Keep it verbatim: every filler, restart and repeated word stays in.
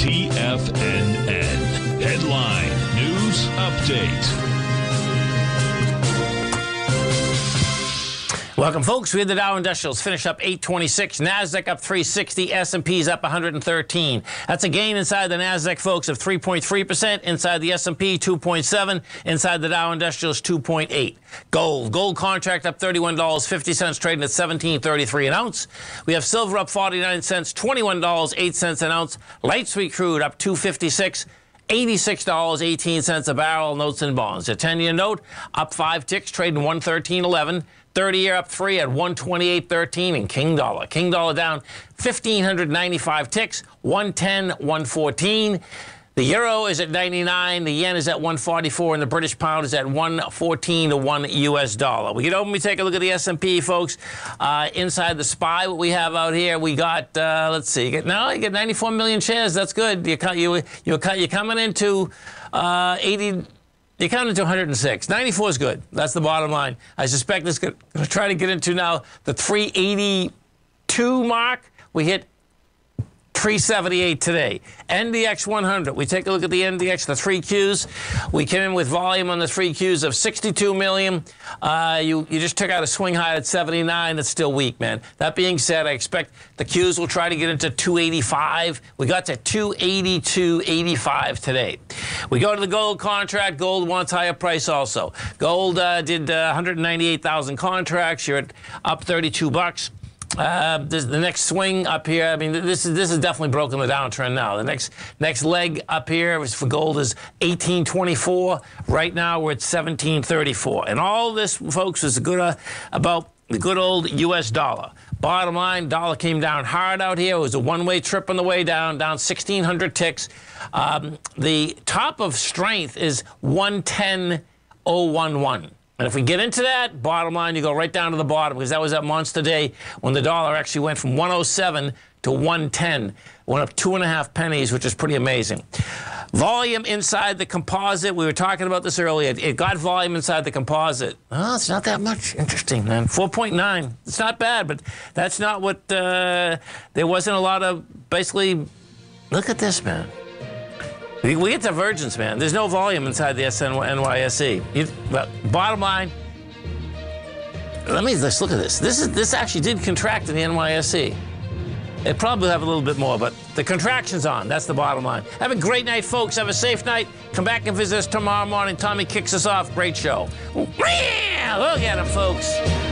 T F N N Headline News Update. Welcome, folks. We had the Dow Industrials finish up eight twenty-six, NASDAQ up three sixty, S and P's up one hundred thirteen. That's a gain inside the NASDAQ, folks, of three point three percent, inside the S and P, two point seven, inside the Dow Industrials, two point eight. Gold. Gold contract up thirty-one dollars and fifty cents, trading at seventeen thirty-three an ounce. We have silver up forty-nine cents, twenty-one dollars and eight cents an ounce. Light sweet crude up two fifty-six. eighty-six dollars and eighteen cents a barrel. Notes and bonds. A ten-year note up five ticks, trading one thirteen eleven. thirty-year up three at one twenty-eight thirteen. And King Dollar. King Dollar down one thousand five hundred ninety-five ticks, one ten one fourteen. The euro is at ninety-nine, the yen is at one forty-four, and the British pound is at one fourteen to one U S dollar. We get over and we take a look at the S and P, folks. Uh, inside the S P Y, what we have out here, we got, uh, let's see, you get, no, you get ninety-four million shares. That's good. You, you, you're, you're coming into uh, eighty, you're coming into one hundred six. ninety-four is good. That's the bottom line. I suspect it's going to try to get into now the three eighty-two mark. We hit three seventy-eight today. N D X one hundred. We take a look at the N D X, the three Qs. We came in with volume on the three Qs of sixty-two million. Uh, you, you just took out a swing high at seventy-nine. It's still weak, man. That being said, I expect the Qs will try to get into two eighty-five. We got to two eighty-two eighty-five today. We go to the gold contract. Gold wants higher price also. Gold uh, did uh, one hundred ninety-eight thousand contracts. You're at up thirty-two bucks. Uh, this, the next swing up here, I mean, this is this is definitely broken the downtrend now. The next next leg up here is for gold is eighteen twenty-four. Right now we're at seventeen thirty-four. And all this, folks, is good uh, about the good old U S dollar. Bottom line, dollar came down hard out here. It was a one-way trip on the way down, down sixteen hundred ticks. Um, the top of strength is one ten oh eleven. And if we get into that, bottom line, you go right down to the bottom, because that was that monster day when the dollar actually went from one oh seven to one ten. Went up two and a half pennies, which is pretty amazing. Volume inside the composite. We were talking about this earlier. It got volume inside the composite. Oh, it's not that much. Interesting, man. four point nine. It's not bad, but that's not what... Uh, there wasn't a lot of... Basically, look at this, man. We get divergence, man. There's no volume inside the N Y S E. You, well, bottom line, let me just look at this. This is this actually did contract in the N Y S E. It probably have a little bit more, but the contraction's on. That's the bottom line. Have a great night, folks. Have a safe night. Come back and visit us tomorrow morning. Tommy kicks us off. Great show. Look at him, folks.